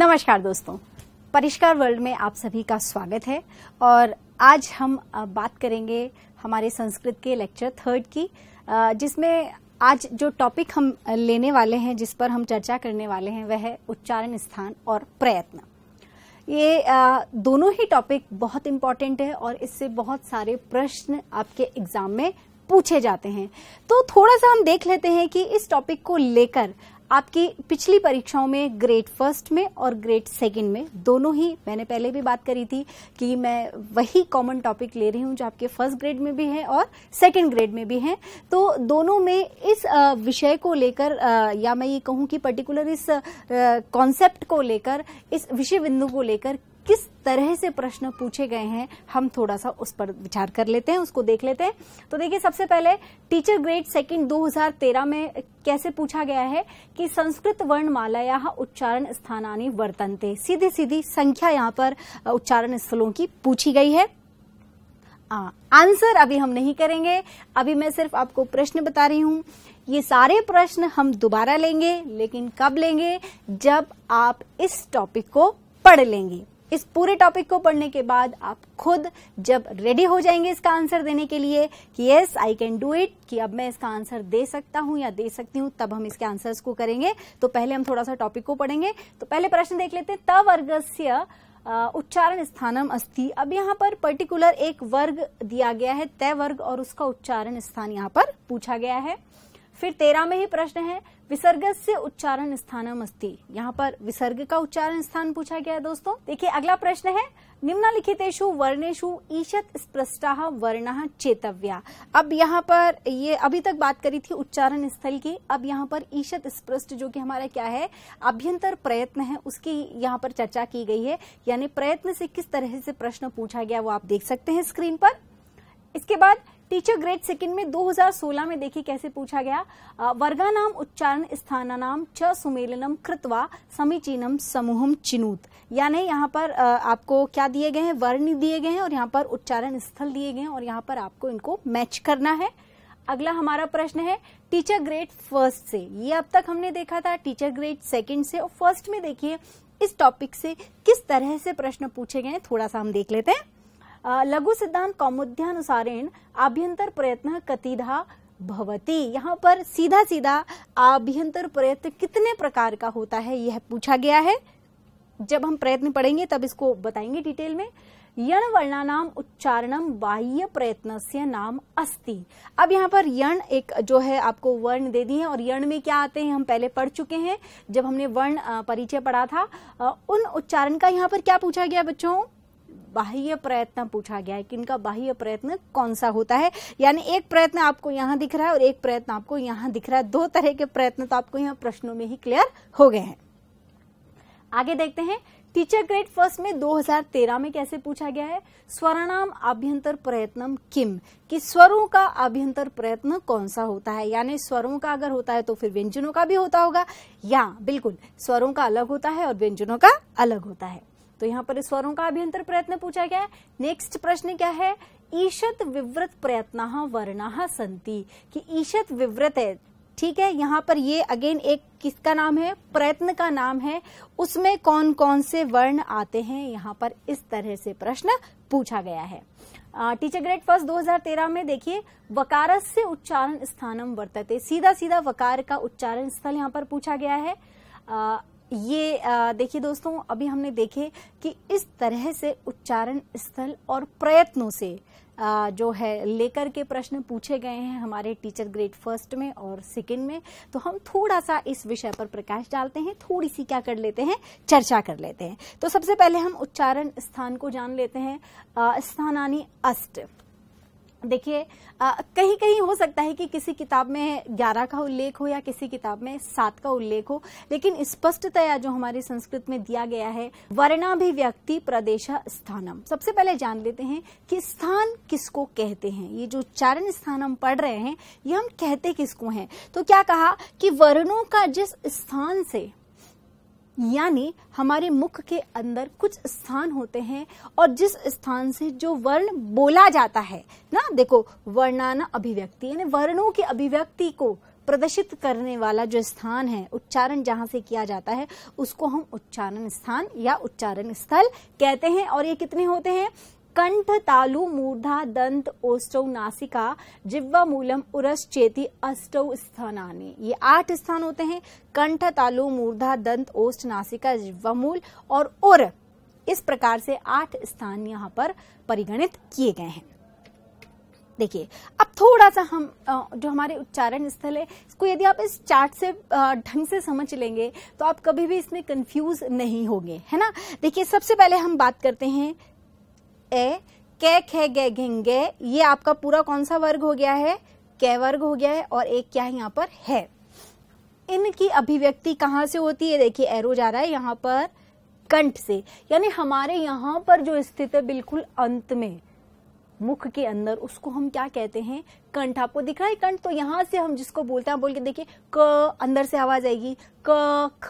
नमस्कार दोस्तों, परिष्कार वर्ल्ड में आप सभी का स्वागत है। और आज हम बात करेंगे हमारे संस्कृत के लेक्चर 3 की, जिसमें आज जो टॉपिक हम लेने वाले हैं, जिस पर हम चर्चा करने वाले हैं, वह है उच्चारण स्थान और प्रयत्न। ये दोनों ही टॉपिक बहुत इम्पोर्टेंट है और इससे बहुत सारे प्रश्न आपके एग्जाम में पूछे जाते हैं। तो थोड़ा सा हम देख लेते हैं कि इस टॉपिक को लेकर आपकी पिछली परीक्षाओं में ग्रेड 1 में और ग्रेड 2 में, दोनों ही मैंने पहले भी बात करी थी कि मैं वही कॉमन टॉपिक ले रही हूं जो आपके 1st ग्रेड में भी है और 2nd ग्रेड में भी है। तो दोनों में इस विषय को लेकर, या मैं ये कहूं कि पर्टिकुलर इस कॉन्सेप्ट को लेकर, इस विषय बिंदु को लेकर किस तरह से प्रश्न पूछे गए हैं, हम थोड़ा सा उस पर विचार कर लेते हैं, उसको देख लेते हैं। तो देखिए, सबसे पहले टीचर ग्रेड 2 2013 में कैसे पूछा गया है कि संस्कृत वर्णमालायाः उच्चारण स्थानानि वर्तन्ते। सीधी सीधी संख्या यहाँ पर उच्चारण स्थलों की पूछी गई है। आंसर अभी हम नहीं करेंगे, अभी मैं सिर्फ आपको प्रश्न बता रही हूँ। ये सारे प्रश्न हम दोबारा लेंगे, लेकिन कब लेंगे? जब आप इस टॉपिक को पढ़ लेंगे। इस पूरे टॉपिक को पढ़ने के बाद आप खुद जब रेडी हो जाएंगे इसका आंसर देने के लिए कि yes I can do it, कि अब मैं इसका आंसर दे सकता हूं या दे सकती हूं, तब हम इसके आंसर्स को करेंगे। तो पहले हम थोड़ा सा टॉपिक को पढ़ेंगे। तो पहले प्रश्न देख लेते हैं, तवर्गस्य उच्चारण स्थानम अस्ति। अब यहाँ पर पर्टिकुलर एक वर्ग दिया गया है, तय वर्ग, और उसका उच्चारण स्थान यहाँ पर पूछा गया है। फिर 13 में ही प्रश्न है, विसर्गस्य उच्चारण स्थानम अस्ति। यहाँ पर विसर्ग का उच्चारण स्थान पूछा गया है दोस्तों। देखिए, अगला प्रश्न है, निम्नलिखितेषु वर्णेषु ईषत् स्पृष्टाः वर्णाः चेतव्या। अब यहाँ पर ये अभी तक बात करी थी उच्चारण स्थल की, अब यहाँ पर ईषत् स्पृष्ट, जो कि हमारा क्या है, अभ्यंतर प्रयत्न है, उसकी यहाँ पर चर्चा की गई है। यानी प्रयत्न से किस तरह से प्रश्न पूछा गया वो आप देख सकते हैं स्क्रीन पर। इसके बाद टीचर ग्रेड 2 में 2016 में देखिए कैसे पूछा गया, वर्गानाम उच्चारण स्थानानाम च सुमेलनम कृत्वा समीचीनम समूहम चिनूत। यानी यहाँ पर आपको क्या दिए गए हैं, वर्ण दिए गए हैं और यहाँ पर उच्चारण स्थल दिए गए हैं और यहाँ पर आपको इनको मैच करना है। अगला हमारा प्रश्न है टीचर ग्रेड 1 से, ये अब तक हमने देखा था। टीचर ग्रेड 2 से और 1st में देखिए इस टॉपिक से किस तरह से प्रश्न पूछे गए हैं, थोड़ा सा हम देख लेते हैं। लघु सिद्धांत कौमुद्यानुसारेण आभ्यंतर प्रयत्न कतिधा भवति। यहाँ पर सीधा सीधा आभ्यंतर प्रयत्न कितने प्रकार का होता है यह पूछा गया है। जब हम प्रयत्न पढ़ेंगे तब इसको बताएंगे डिटेल में। यण वर्णानाम उच्चारणम बाह्य प्रयत्नस्य नाम अस्ति। अब यहाँ पर यण एक जो है आपको वर्ण दे दिए, और यण में क्या आते हैं हम पहले पढ़ चुके हैं जब हमने वर्ण परिचय पढ़ा था। उन उच्चारण का यहाँ पर क्या पूछा गया बच्चों, बाह्य प्रयत्न पूछा गया है कि इनका बाह्य प्रयत्न कौन सा होता है। यानी एक प्रयत्न आपको यहाँ दिख रहा है और एक प्रयत्न आपको यहाँ दिख रहा है, दो तरह के प्रयत्न तो आपको यहाँ प्रश्नों में ही क्लियर हो गए हैं। आगे देखते हैं, टीचर ग्रेड 1 में 2013 में कैसे पूछा गया है, स्वराणाम आभ्यंतर प्रयत्नम किम, कि स्वरों का आभ्यंतर प्रयत्न कौन सा होता है। यानी स्वरों का अगर होता है तो फिर व्यंजनों का भी होता होगा, या बिल्कुल स्वरों का अलग होता है और व्यंजनों का अलग होता है। तो यहाँ पर स्वरों का अभ्यंतर प्रयत्न पूछा गया है। नेक्स्ट प्रश्न क्या है, ईषत् विवृत प्रयत्नाः वर्णाः सन्ति, कि ईषत् विवृत है, ठीक है। यहाँ पर ये अगेन एक किसका नाम है, प्रयत्न का नाम है, उसमें कौन कौन से वर्ण आते हैं, यहाँ पर इस तरह से प्रश्न पूछा गया है। टीचर ग्रेड 1 2013 में देखिए, वकारस्य उच्चारण स्थानम वर्तते। सीधा सीधा वकार का उच्चारण स्थल यहाँ पर पूछा गया है। ये देखिए दोस्तों, अभी हमने देखे कि इस तरह से उच्चारण स्थल और प्रयत्नों से जो है लेकर के प्रश्न पूछे गए हैं हमारे टीचर ग्रेड 1 में और 2nd में। तो हम थोड़ा सा इस विषय पर प्रकाश डालते हैं, थोड़ी सी क्या कर लेते हैं, चर्चा कर लेते हैं। तो सबसे पहले हम उच्चारण स्थान को जान लेते हैं, स्थानानि अष्ट। देखिए, कहीं कहीं हो सकता है कि किसी किताब में 11 का उल्लेख हो या किसी किताब में 7 का उल्लेख हो, लेकिन स्पष्टतया जो हमारे संस्कृत में दिया गया है, वर्णाभिव्यक्ति प्रदेश स्थानम। सबसे पहले जान लेते हैं कि स्थान किसको कहते हैं, ये जो उच्चारण स्थान हम पढ़ रहे हैं ये हम कहते किसको हैं। तो क्या कहा कि वर्णों का जिस स्थान से, यानी हमारे मुख के अंदर कुछ स्थान होते हैं और जिस स्थान से जो वर्ण बोला जाता है ना, देखो वर्णाना अभिव्यक्ति, यानी वर्णों की अभिव्यक्ति को प्रदर्शित करने वाला जो स्थान है, उच्चारण जहां से किया जाता है, उसको हम उच्चारण स्थान या उच्चारण स्थल कहते हैं। और ये कितने होते हैं? कंठ, तालु, मूर्धा, दंत, ओष्ठौ, नासिका, जिह्वा, मूलम, उरस, चेति, अष्टौ स्थानानि। ये 8 स्थान होते हैं। कंठ, तालु, मूर्धा, दंत, ओष्ठ, नासिका, जिह्वा, मूल और उर, इस प्रकार से 8 स्थान यहाँ पर परिगणित किए गए हैं। देखिए, अब थोड़ा सा हम जो हमारे उच्चारण स्थल है इसको यदि आप इस चार्ट से ढंग से समझ लेंगे तो आप कभी भी इसमें कंफ्यूज नहीं होंगे, है ना। देखिए, सबसे पहले हम बात करते हैं ए, कै, खे, गे, घे। ये आपका पूरा कौन सा वर्ग हो गया है? कै वर्ग हो गया है। और एक क्या है यहाँ पर है। इनकी अभिव्यक्ति कहाँ से होती है? देखिए, एरो जा रहा है यहाँ पर कंठ से, यानी हमारे यहाँ पर जो स्थित है बिल्कुल अंत में मुख के अंदर, उसको हम क्या कहते हैं? कंठ। आपको दिख रहा है कंठ? तो यहाँ से हम जिसको बोलते हैं, बोल के देखिए, क, अंदर से आवाज आएगी, क, ख,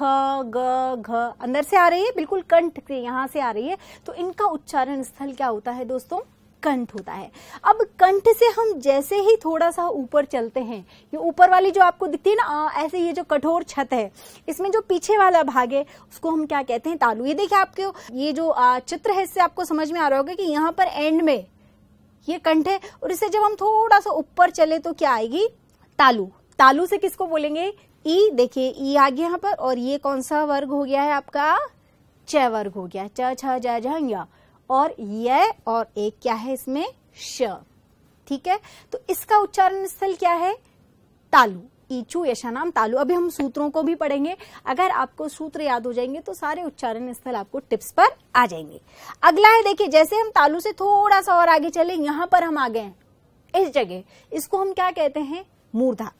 ग, घ, अंदर से आ रही है, बिल्कुल कंठ से यहाँ से आ रही है। तो इनका उच्चारण स्थल क्या होता है दोस्तों? कंठ होता है। अब कंठ से हम जैसे ही थोड़ा सा ऊपर चलते हैं, ये ऊपर वाली जो आपको दिखती है ना ऐसे, ये जो कठोर छत है, इसमें जो पीछे वाला भाग है उसको हम क्या कहते हैं? तालु। ये देखिए, आपके ये जो चित्र है इससे आपको समझ में आ रहा होगा कि यहाँ पर एंड में ये कंठ है, और इससे जब हम थोड़ा सा ऊपर चले तो क्या आएगी? तालु। तालु से किसको बोलेंगे? ई। देखिए, ई आ गया यहाँ पर। और ये कौन सा वर्ग हो गया है आपका? च वर्ग हो गया, च, छ, ज, झ, ञ। और ये और एक क्या है इसमें? श। ठीक है, तो इसका उच्चारण स्थल क्या है? तालु। ईचू, यशानाम, तालु। अभी हम सूत्रों को भी पढ़ेंगे, अगर आपको सूत्र याद हो जाएंगे तो सारे उच्चारण स्थल आपको टिप्स पर आ जाएंगे। अगला है, देखिए, जैसे हम तालु से थोड़ा सा और आगे चले, यहाँ पर हम आ गए हैं इस जगह, इसको हम क्या कहते हैं? मूर्धा।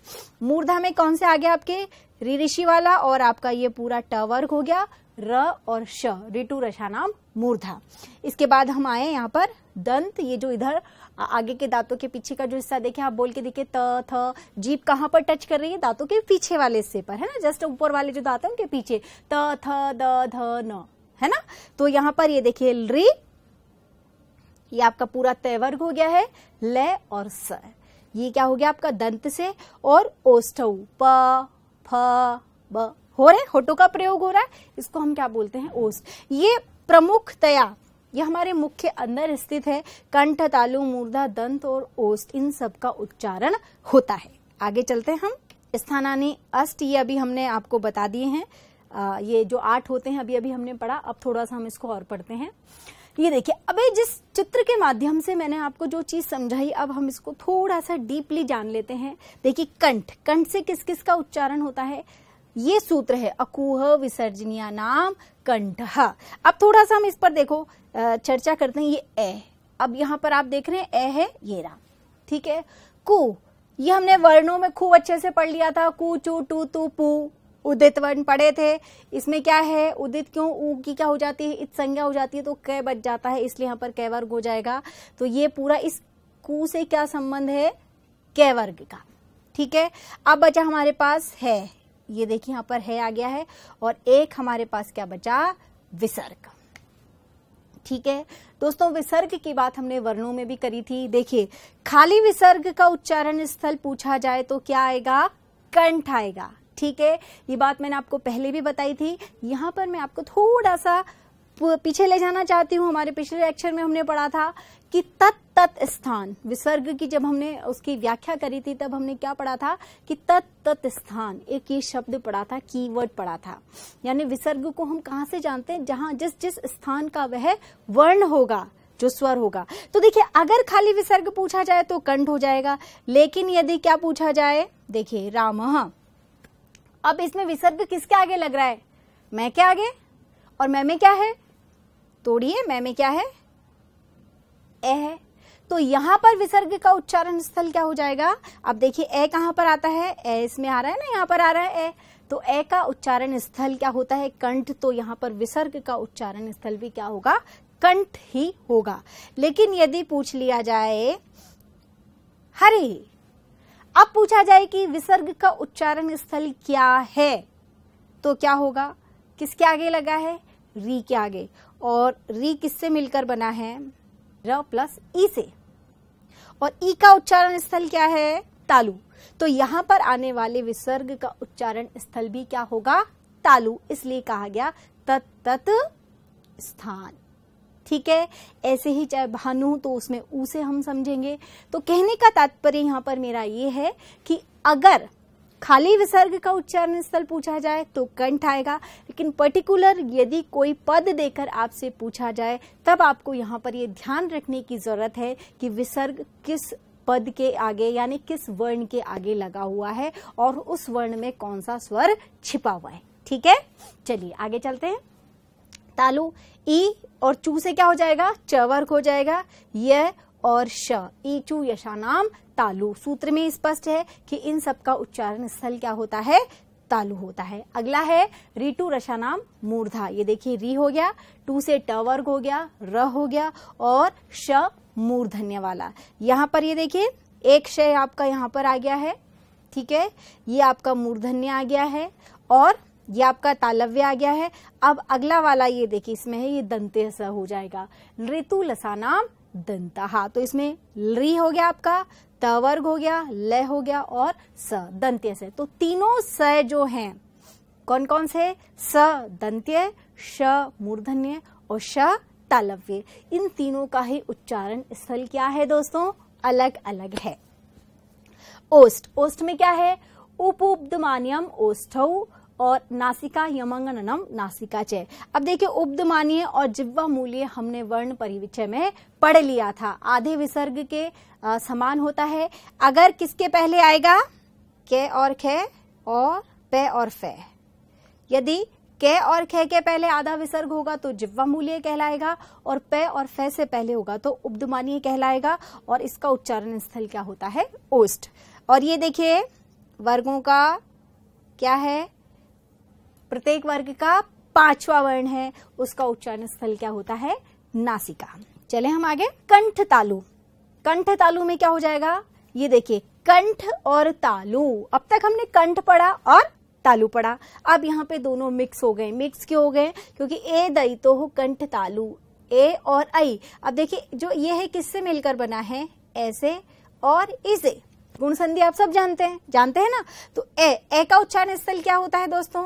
मूर्धा में कौन से आ गया आपके? री, ऋषि वाला, और आपका ये पूरा ट वर्ग हो गया, र और श, ऋतु, रशानाम, मूर्धा। इसके बाद हम आए यहाँ पर दंत। ये जो इधर आगे के दांतों के पीछे का जो हिस्सा देखे आप, बोल के देखे त, थ। जीभ कहाँ पर टच कर रही है? दांतों के पीछे वाले हिस्से पर, है ना, जस्ट ऊपर वाले जो दांत हैं उनके पीछे, त, थ, द, ध, न, है ना। तो यहाँ पर ये देखिए री, ये आपका पूरा तय वर्ग हो गया है, ल और स। ये क्या हो गया आपका? दंत से। और ओष्ठौ, प, फ, ब हो रहे, होठों का प्रयोग हो रहा है, इसको हम क्या बोलते हैं? ओष्ठ। ये प्रमुखतया, ये हमारे मुख के अंदर स्थित है। कंठ, तालु, मूर्धा, दंत और ओष्ठ, इन सब का उच्चारण होता है। आगे चलते हैं हम। स्थानानि, अष्ट, ये अभी हमने आपको बता दिए हैं। ये जो 8 होते हैं अभी हमने पढ़ा। अब थोड़ा सा हम इसको और पढ़ते हैं। ये देखिए, अबे जिस चित्र के माध्यम से मैंने आपको जो चीज समझाई, अब हम इसको थोड़ा सा डीपली जान लेते हैं। देखिए, कंठ, कंठ से किस किस का उच्चारण होता है? ये सूत्र है, अकूह, विसर्जनीय, नाम, कंठ। अब थोड़ा सा हम इस पर देखो चर्चा करते हैं। ये ए, अब यहाँ पर आप देख रहे हैं ए है, ये रहा, ठीक है। कु, ये हमने वर्णों में खूब अच्छे से पढ़ लिया था, कु, चू, टू, तू, पू, उदित वर्ण पढ़े थे। इसमें क्या है? उदित क्यों? ऊ की क्या हो जाती है? इत संज्ञा हो जाती है, तो कै बच जाता है, इसलिए यहाँ पर कै वर्ग हो जाएगा। तो ये पूरा इस कु से क्या संबंध है? कै वर्ग का, ठीक है। अब बचा हमारे पास है, ये देखिए यहाँ पर है आ गया है, और एक हमारे पास क्या बचा? विसर्ग, ठीक है दोस्तों। विसर्ग की बात हमने वर्णों में भी करी थी। देखिए, खाली विसर्ग का उच्चारण स्थल पूछा जाए तो क्या आएगा? कंठ आएगा, ठीक है। ये बात मैंने आपको पहले भी बताई थी। यहाँ पर मैं आपको थोड़ा सा पीछे ले जाना चाहती हूँ। हमारे पिछले लेक्चर में हमने पढ़ा था कि तत्, तत् स्थान, विसर्ग की जब हमने उसकी व्याख्या करी थी तब हमने क्या पढ़ा था कि तत्, तत् स्थान, एक ये शब्द पढ़ा था, कीवर्ड पढ़ा था। यानी विसर्ग को हम कहाँ से जानते हैं? जहाँ जिस जिस स्थान का वह वर्ण होगा, जो स्वर होगा। तो देखिए, अगर खाली विसर्ग पूछा जाए तो कंठ हो जाएगा, लेकिन यदि क्या पूछा जाए? देखिए, रामः। अब इसमें विसर्ग किसके आगे लग रहा है? मैं के आगे। और मैं में क्या है? तोड़िए, मैं में क्या है? ए है। तो यहाँ पर विसर्ग का उच्चारण स्थल क्या हो जाएगा? अब देखिए, ए कहाँ पर आता है? ए इसमें आ रहा है ना, यहाँ पर आ रहा है ए। तो ए का उच्चारण स्थल क्या होता है? कंठ। तो यहाँ पर विसर्ग का उच्चारण स्थल भी क्या होगा? कंठ ही होगा। लेकिन यदि पूछ लिया जाए हरे, अब पूछा जाए कि विसर्ग का उच्चारण स्थल क्या है, तो क्या होगा? किसके आगे लगा है? री के आगे। और री किससे मिलकर बना है? र प्लस ई से। और ई का उच्चारण स्थल क्या है? तालु। तो यहाँ पर आने वाले विसर्ग का उच्चारण स्थल भी क्या होगा? तालु, इसलिए कहा गया तत् तत् स्थान। ठीक है, ऐसे ही चाहे भानु तो उसमें ऊ से हम समझेंगे। तो कहने का तात्पर्य यहाँ पर मेरा ये है कि अगर खाली विसर्ग का उच्चारण स्थल पूछा जाए तो कंठ आएगा, लेकिन पर्टिकुलर यदि कोई पद देकर आपसे पूछा जाए तब आपको यहाँ पर ये ध्यान रखने की जरूरत है कि विसर्ग किस पद के आगे यानी किस वर्ण के आगे लगा हुआ है और उस वर्ण में कौन सा स्वर छिपा हुआ है। ठीक है, चलिए आगे चलते हैं। तालु ई और चू से क्या हो जाएगा? च वर्ग हो जाएगा। य और श, ई चू यशानाम तालु। सूत्र में स्पष्ट है कि इन सब का उच्चारण स्थल क्या होता है? तालु होता है। अगला है ऋतु रशानाम मूर्धा। ये देखिए री हो गया, टू से ट वर्ग हो गया, र हो गया और श मूर्धन्य वाला। यहाँ पर ये देखिए एक शय आपका यहाँ पर आ गया है। ठीक है, ये आपका मूर्धन्य आ गया है और ये आपका तालव्य आ गया है। अब अगला वाला ये देखिए इसमें है, ये दंते स हो जाएगा। ऋतु लसानाम दंता। हाँ, तो इसमें री हो गया आपका, त वर्ग हो गया, ल हो गया और स दंत्य से। तो तीनों स जो हैं कौन कौन से? स दंत्य, श मूर्धन्य और श तालव्य। इन तीनों का ही उच्चारण स्थल क्या है दोस्तों? अलग अलग है। ओष्ठ, ओष्ठ में क्या है? उपउपदमानियम ओष्ठौ और नासिका यमंगननम नासिका चय। अब देखिए उपदमानीय और जिह्वा मूल्य हमने वर्ण परिविचय में पढ़ लिया था। आधे विसर्ग के समान होता है। अगर किसके पहले आएगा? के और खे और पे और फे। यदि के और खे के पहले आधा विसर्ग होगा तो जिह्वा मूल्य कहलाएगा और पे और फे से पहले होगा तो उपदमानीय कहलाएगा और इसका उच्चारण स्थल क्या होता है? ओष्ठ। और ये देखिए वर्गों का क्या है? प्रत्येक वर्ग का पांचवा वर्ण है, उसका उच्चारण स्थल क्या होता है? नासिका। चले हम आगे। कंठ तालु, कंठ तालु में क्या हो जाएगा? ये देखिए कंठ और तालु। अब तक हमने कंठ पढ़ा और तालु पढ़ा, अब यहाँ पे दोनों मिक्स हो गए। मिक्स क्यों हो गए? क्योंकि ए दई तो हो कंठ तालु, ए और आई। अब देखिए जो ये है किससे मिलकर बना है? ऐसे और इसे। गुण संधि आप सब जानते हैं, जानते हैं ना। तो ए का उच्चारण स्थल क्या होता है दोस्तों?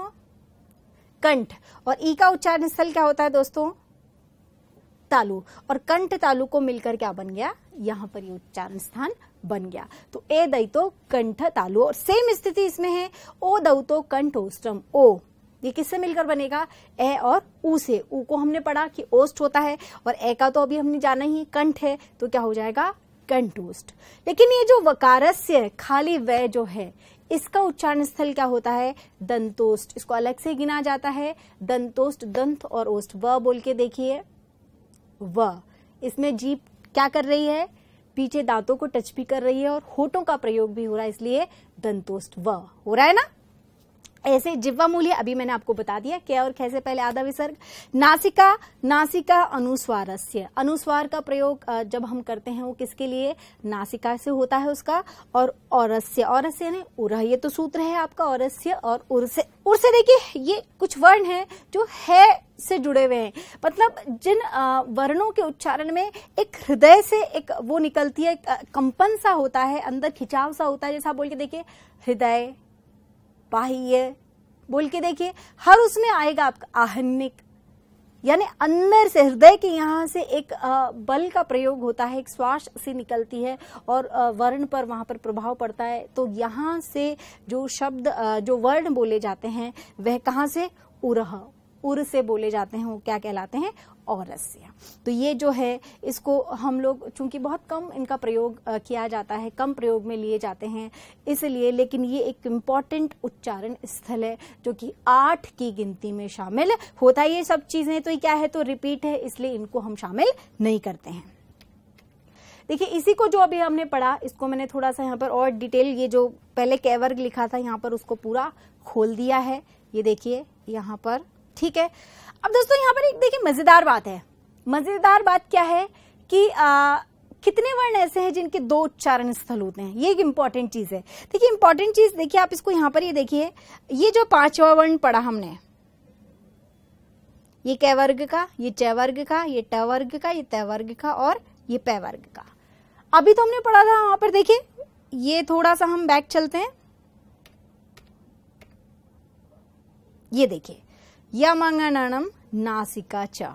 कंठ। और ई का उच्चारण स्थल क्या होता है दोस्तों? तालु। और कंठ तालु को मिलकर क्या बन गया? यहाँ पर ये उच्चारण स्थान बन गया। तो ए दई तो कंठ तालु। और सेम स्थिति इसमें है, ओ दऊ तो कंठ ओष्टम। ओ ये किससे मिलकर बनेगा? ए और ऊ से। ऊ को हमने पढ़ा कि ओष्ठ होता है और ए का तो अभी हमने जाना ही कंठ है, तो क्या हो जाएगा? कंठ ओष्ठ। लेकिन ये जो वकारस्य खाली व जो है इसका उच्चारण स्थल क्या होता है? दंतोष्ठ। इसको अलग से गिना जाता है दंतोष्ठ। दंत और ओष्ठ। व बोल के देखिए, व इसमें जीभ क्या कर रही है? पीछे दांतों को टच भी कर रही है और होठों का प्रयोग भी हो रहा है, इसलिए दंतोष्ठ व हो रहा है ना। ऐसे जिह्वा मूल्य अभी मैंने आपको बता दिया, के और खे से पहले आधा विसर्ग। नासिका, नासिका अनुस्वारस्य। अनुस्वार का प्रयोग जब हम करते हैं वो किसके लिए? नासिका से होता है उसका। और औरस्य, औरस्य यानी उर। ये तो सूत्र है आपका औरस्य और उर्से। उर्से देखिए ये कुछ वर्ण है जो है से जुड़े हुए हैं, मतलब जिन वर्णों के उच्चारण में एक हृदय से एक वो निकलती है, कंपन सा होता है, अंदर खिंचाव सा होता है। जैसा बोल के देखिए हृदय, बाह्य बोल के देखिए, हर उसमें आएगा आपका आहनिक, यानी अंदर से हृदय के यहाँ से एक बल का प्रयोग होता है, एक श्वास से निकलती है और वर्ण पर वहाँ पर प्रभाव पड़ता है। तो यहाँ से जो शब्द जो वर्ण बोले जाते हैं वह कहाँ से? उरह, उर से बोले जाते हैं, वो क्या कहलाते हैं? औरस्य। तो ये जो है इसको हम लोग चूंकि बहुत कम इनका प्रयोग किया जाता है, कम प्रयोग में लिए जाते हैं इसलिए, लेकिन ये एक इम्पॉर्टेंट उच्चारण स्थल है जो कि 8 की गिनती में शामिल होता है। ये सब चीजें तो क्या है? तो रिपीट है, इसलिए इनको हम शामिल नहीं करते हैं। देखिए इसी को जो अभी हमने पढ़ा इसको मैंने थोड़ा सा यहाँ पर और डिटेल, ये जो पहले क वर्ग लिखा था यहाँ पर उसको पूरा खोल दिया है, ये देखिए यहाँ पर। ठीक है, अब दोस्तों यहाँ पर एक देखिए मजेदार बात है। मजेदार बात क्या है कि कितने वर्ण ऐसे हैं जिनके दो उच्चारण स्थल होते हैं? ये एक इम्पॉर्टेंट चीज है। देखिए इम्पॉर्टेंट चीज देखिए आप इसको यहाँ पर, ये देखिए ये जो पांचवा वर्ण पढ़ा हमने, ये क वर्ग का, ये च वर्ग का, ये ट वर्ग का, ये त वर्ग का और ये प वर्ग का। अभी तो हमने पढ़ा था वहां पर देखिए ये थोड़ा सा हम बैक चलते हैं, ये देखिए यमंगनम नासिका च,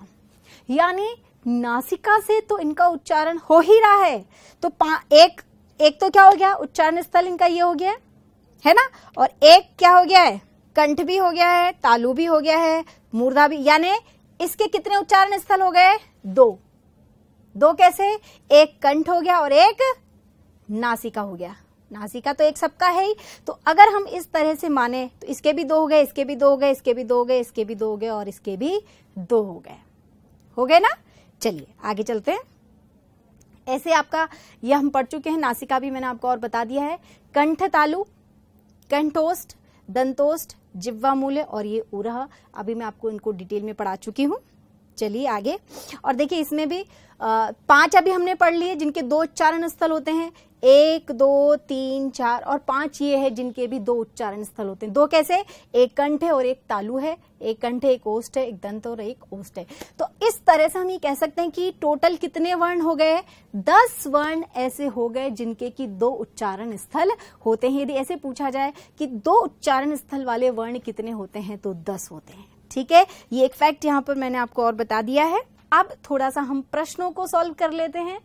यानी नासिका से तो इनका उच्चारण हो ही रहा है। तो एक तो क्या हो गया उच्चारण स्थल इनका ये हो गया है ना, और एक क्या हो गया है कंठ भी हो गया है, तालु भी हो गया है, मूर्धा भी, यानी इसके कितने उच्चारण स्थल हो गए दो। दो कैसे, एक कंठ हो गया और एक नासिका हो गया। नासिका तो एक सबका है ही, तो अगर हम इस तरह से माने तो इसके भी दो हो गए, इसके भी दो हो गए, इसके भी दो हो गए, इसके भी दो हो गए और इसके भी दो हो गए, हो गए ना। चलिए आगे चलते हैं। ऐसे आपका यह हम पढ़ चुके हैं, नासिका भी मैंने आपको और बता दिया है। कंठ तालु, कंठोष्ठ, दंतोष्ठ, जिह्वामूल और ये उरह, अभी मैं आपको इनको डिटेल में पढ़ा चुकी हूँ। चलिए आगे, और देखिए इसमें भी पांच अभी हमने पढ़ लिए जिनके दो उच्चारण स्थल होते हैं, एक दो तीन चार और पांच ये है जिनके भी दो उच्चारण स्थल होते हैं। दो कैसे, एक कंठ है और एक तालु है, एक कंठ है, एक ओष्ठ है, एक दंत और एक ओष्ठ है। तो इस तरह से हम ये कह सकते हैं कि टोटल कितने वर्ण हो गए, 10 वर्ण ऐसे हो गए जिनके की दो उच्चारण स्थल होते हैं। यदि ऐसे पूछा जाए कि दो उच्चारण स्थल वाले वर्ण कितने होते हैं तो 10 होते हैं। ठीक है, ये एक फैक्ट यहाँ पर मैंने आपको और बता दिया है। अब थोड़ा सा हम प्रश्नों को सॉल्व कर लेते हैं।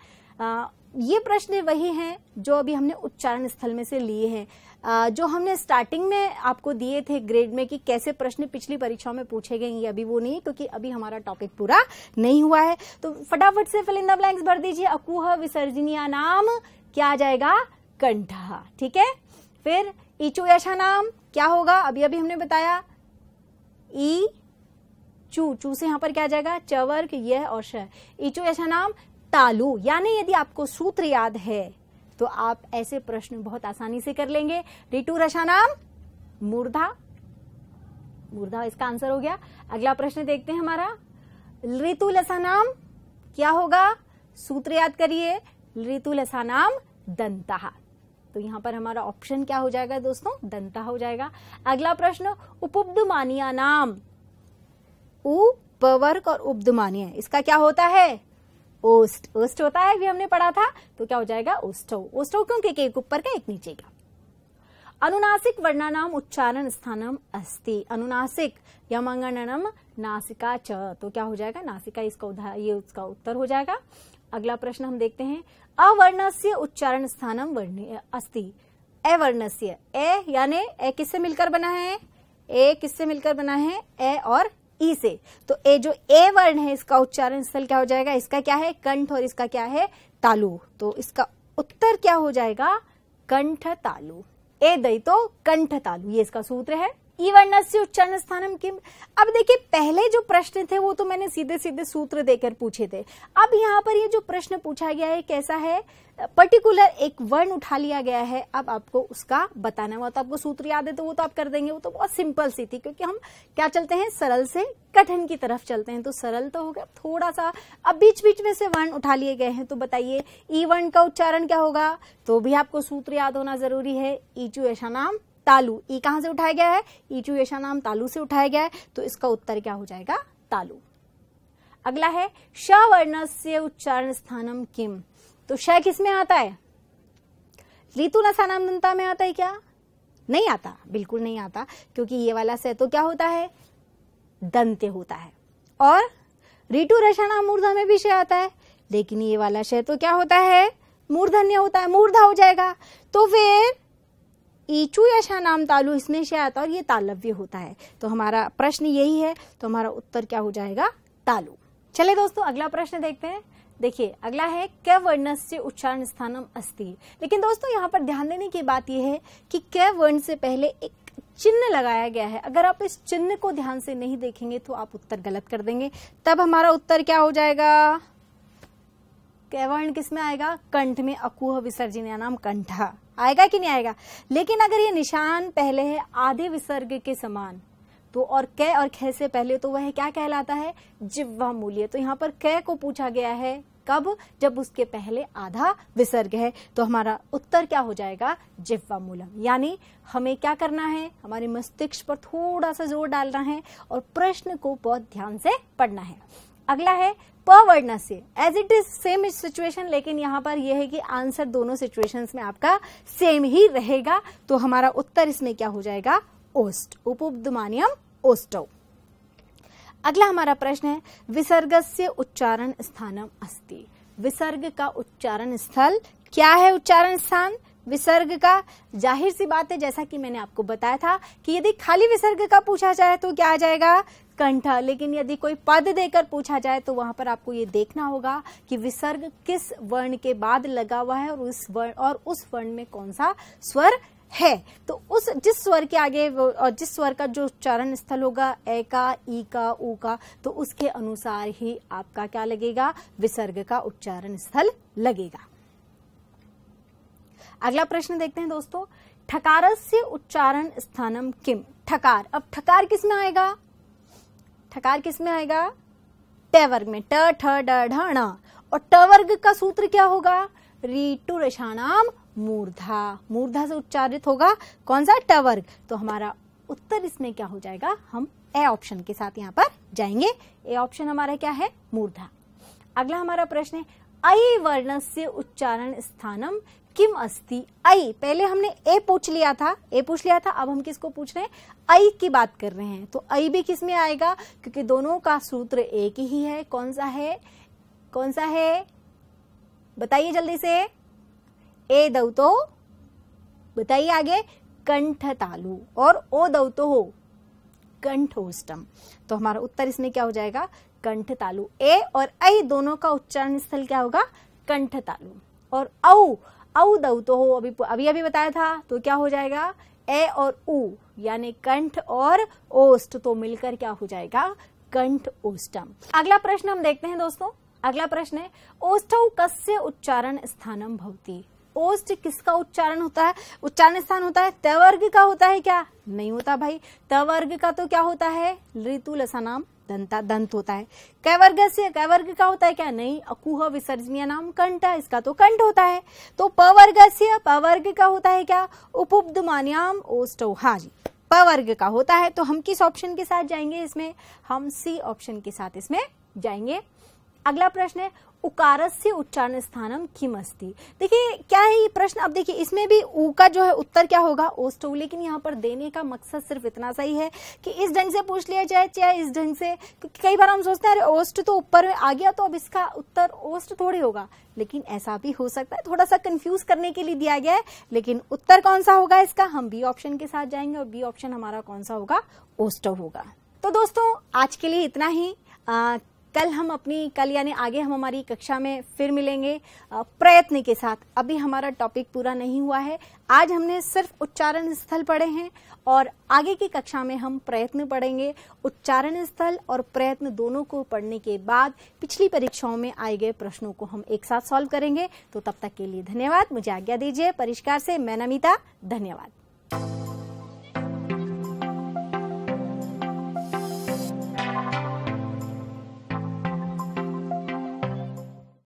ये प्रश्न वही हैं जो अभी हमने उच्चारण स्थल में से लिए हैं, जो हमने स्टार्टिंग में आपको दिए थे ग्रेड में कि कैसे प्रश्न पिछली परीक्षाओं में पूछे गए, ये अभी वो नहीं, क्योंकि अभी हमारा टॉपिक पूरा नहीं हुआ है। तो फटाफट से फिल इन द ब्लैंक्स भर दीजिए। अकुह विसर्जनीया नाम क्या आ जाएगा, कंठा। ठीक है, फिर इचुयशा नाम क्या होगा, अभी अभी हमने बताया ई चू, चू से यहाँ पर क्या आ जाएगा चवर्ग, यह और श। इचो ऐसा नाम तालु, यानी यदि आपको सूत्र याद है तो आप ऐसे प्रश्न बहुत आसानी से कर लेंगे। रिटू रशा नाम मूर्धा, मूर्धा इसका आंसर हो गया। अगला प्रश्न देखते हैं हमारा, ऋतु लसा नाम क्या होगा, सूत्र याद करिए, ऋतु लसा नाम दंता। तो यहाँ पर हमारा ऑप्शन क्या हो जाएगा दोस्तों, दंता हो जाएगा। अगला प्रश्न उपउपदमानीया नाम, उपवर्ग और उपदमानीय इसका क्या होता है ओष्ठ, ओष्ठ होता है, भी हमने पढ़ा था, तो क्या हो जाएगा ओष्ठो। ओष्ठो क्योंकि एक ऊपर का एक नीचे का। अनुनासिक वर्णा नाम उच्चारण स्थानम अस्ति, अनुनासिक यमंगणनम नासिका च, तो क्या हो जाएगा नासिका, इसका ये उसका उत्तर हो जाएगा। अगला प्रश्न हम देखते हैं, अवर्णस्य उच्चारण स्थानम वर्णे अस्ति, अवर्णस्य, ए यानी ए किससे मिलकर बना है, ए किससे मिलकर बना है ए और ई से, तो ए जो ए वर्ण है इसका उच्चारण स्थल क्या हो जाएगा, इसका क्या है कंठ और इसका क्या है तालु, तो इसका उत्तर क्या हो जाएगा कंठ तालु, ए दई तो कंठ तालु, ये इसका सूत्र है। ई वर्णस्य उच्चारण स्थानम किम, अब देखिए पहले जो प्रश्न थे वो तो मैंने सीधे सीधे सूत्र देकर पूछे थे, अब यहाँ पर ये जो प्रश्न पूछा गया है कैसा है, पर्टिकुलर एक वर्ण उठा लिया गया है, अब आपको उसका बताना हुआ, तो आपको सूत्र याद है तो वो तो आप कर देंगे, वो तो बहुत सिंपल सी थी, क्योंकि हम क्या चलते हैं सरल से कठिन की तरफ चलते हैं। तो सरल तो हो गया, थोड़ा सा अब बीच बीच में से वर्ण उठा लिए गए हैं, तो बताइए ई वर्ण का उच्चारण क्या होगा, तो भी आपको सूत्र याद होना जरूरी है। ईचू ऐसा नाम तालु, ई कहां से उठाया गया है, ईचू यशा नाम तालु से उठाया गया है, तो इसका उत्तर क्या हो जाएगा तालु। अगला है श वर्णस्य उच्चारण स्थानम किम, तो श किस में आता है, ऋतु नसा नाम दंता में आता है क्या, नहीं आता, बिल्कुल नहीं आता, क्योंकि ये वाला से तो क्या होता है दंत्य होता है, और ऋतु रसा नाम मूर्धा में भी श आता है, लेकिन ये वाला श तो क्या होता है मूर्धन्य होता है, मूर्धा हो जाएगा। तो फिर ईचू यशा नाम तालु इसमें शय आता है और ये तालव्य होता है, तो हमारा प्रश्न यही है, तो हमारा उत्तर क्या हो जाएगा तालु। चले दोस्तों अगला प्रश्न देखते हैं। देखिए अगला है क वर्ण से उच्चारण स्थानम अस्ति, लेकिन दोस्तों यहाँ पर ध्यान देने की बात यह है कि क वर्ण से पहले एक चिन्ह लगाया गया है, अगर आप इस चिन्ह को ध्यान से नहीं देखेंगे तो आप उत्तर गलत कर देंगे, तब हमारा उत्तर क्या हो जाएगा, क वर्ण किसमें आएगा कंठ में, अकुह विसर्जनीया नाम कंठा आएगा कि नहीं आएगा। लेकिन अगर ये निशान पहले है आधे विसर्ग के समान तो, और क और ख से पहले, तो वह क्या कहलाता है जिह्वामूल, तो यहाँ पर क को पूछा गया है कब, जब उसके पहले आधा विसर्ग है, तो हमारा उत्तर क्या हो जाएगा जिह्वामूलम। यानी हमें क्या करना है, हमारे मस्तिष्क पर थोड़ा सा जोर डालना है और प्रश्न को बहुत ध्यान से पढ़ना है। अगला है प वर्ण से, as it is same situation, लेकिन यहाँ पर यह है कि आंसर दोनों सिचुएशंस में आपका सेम ही रहेगा, तो हमारा उत्तर इसमें क्या हो जाएगा, ओस्ट, उपुपदुमानियम ओस्टो। अगला हमारा प्रश्न है विसर्गस्य उच्चारण स्थानम अस्ति, विसर्ग का उच्चारण स्थल क्या है, उच्चारण स्थान विसर्ग का। जाहिर सी बात है जैसा कि मैंने आपको बताया था कि यदि खाली विसर्ग का पूछा जाए तो क्या आ जाएगा, कंठ, लेकिन यदि कोई पद देकर पूछा जाए तो वहां पर आपको ये देखना होगा कि विसर्ग किस वर्ण के बाद लगा हुआ है और उस वर्ण में कौन सा स्वर है। तो उस जिस स्वर के आगे और जिस स्वर का जो उच्चारण स्थल होगा, ए का, ई का, ऊ का, तो उसके अनुसार ही आपका क्या लगेगा, विसर्ग का उच्चारण स्थल लगेगा। अगला प्रश्न देखते हैं दोस्तों, ठकारस्य उच्चारण स्थानम किम, ठकार। अब ठकार किस में आएगा, ठकार किस में आएगा, ट वर्ग में, ट ठ ड ढ ण, और ट वर्ग का सूत्र क्या होगा, रीटु रसाणाम मूर्धा, मूर्धा से उच्चारित होगा कौन सा, ट वर्ग। तो हमारा उत्तर इसमें क्या हो जाएगा, हम ए ऑप्शन के साथ यहाँ पर जाएंगे, ए ऑप्शन हमारा क्या है, मूर्धा। अगला हमारा प्रश्न है अय वर्णस्य उच्चारण स्थानम किम अस्ति, आई। पहले हमने ए पूछ लिया था, अब हम किसको पूछ रहे हैं, आई की बात कर रहे हैं, तो आई भी किस में आएगा, क्योंकि दोनों का सूत्र एक ही है, कौन सा है, कौन सा है, बताइए जल्दी से, ए दऊ तो बताइए आगे, कंठ तालु, और ओ दऊ तो हो, कंठोष्टम। तो हमारा उत्तर इसमें क्या हो जाएगा, कंठ तालु। ए और आई दोनों का उच्चारण स्थल क्या होगा, कंठ तालु। और औ, औ दऊ तो हो, अभी बताया था, तो क्या हो जाएगा, ए और ऊ यानी कंठ और ओष्ठ, तो मिलकर क्या हो जाएगा, कंठ ओष्टम। अगला प्रश्न हम देखते हैं दोस्तों, अगला प्रश्न है ओष्ठौ कस्य उच्चारण स्थानम भवति, ओष्ठ किसका उच्चारण होता है, उच्चारण स्थान होता है, त वर्ग का होता है क्या, नहीं होता भाई, त वर्ग का तो क्या होता है, ऋतु लसानाम दंत होता है। कै वर्ग से, कै वर्ग का होता है क्या, नहीं, अकुह विसर्जनीय नाम कंठ, इसका तो कंठ होता है। तो प वर्ग से, प वर्ग का होता है क्या, उपुपदुमानियाम ओष्ठौ, हाँ जी प वर्ग का होता है। तो हम किस ऑप्शन के साथ जाएंगे, इसमें हम सी ऑप्शन के साथ इसमें जाएंगे। अगला प्रश्न है उकारस्य उच्चारण स्थानम किम अस्ति। देखिए क्या है ये प्रश्न, अब देखिए इसमें भी ऊ का जो है उत्तर क्या होगा, ओष्ठौ, लेकिन यहाँ पर देने का मकसद सिर्फ इतना सा ही है कि इस ढंग से पूछ लिया जाए चाहे इस ढंग से, क्योंकि कई बार हम सोचते हैं अरे ओष्ठ तो ऊपर में आ गया तो अब इसका उत्तर ओष्ठ थोड़ी होगा, लेकिन ऐसा भी हो सकता है, थोड़ा सा कंफ्यूज करने के लिए दिया गया है। लेकिन उत्तर कौन सा होगा इसका, हम बी ऑप्शन के साथ जाएंगे, और बी ऑप्शन हमारा कौन सा होगा, ओष्ठौ होगा। तो दोस्तों आज के लिए इतना ही, कल यानी आगे हम हमारी कक्षा में फिर मिलेंगे प्रयत्न के साथ। अभी हमारा टॉपिक पूरा नहीं हुआ है, आज हमने सिर्फ उच्चारण स्थल पढ़े हैं, और आगे की कक्षा में हम प्रयत्न पढ़ेंगे। उच्चारण स्थल और प्रयत्न दोनों को पढ़ने के बाद पिछली परीक्षाओं में आए गए प्रश्नों को हम एक साथ सॉल्व करेंगे। तो तब तक के लिए धन्यवाद, मुझे आज्ञा दीजिए, परिष्कार से मैं नमिता, धन्यवाद।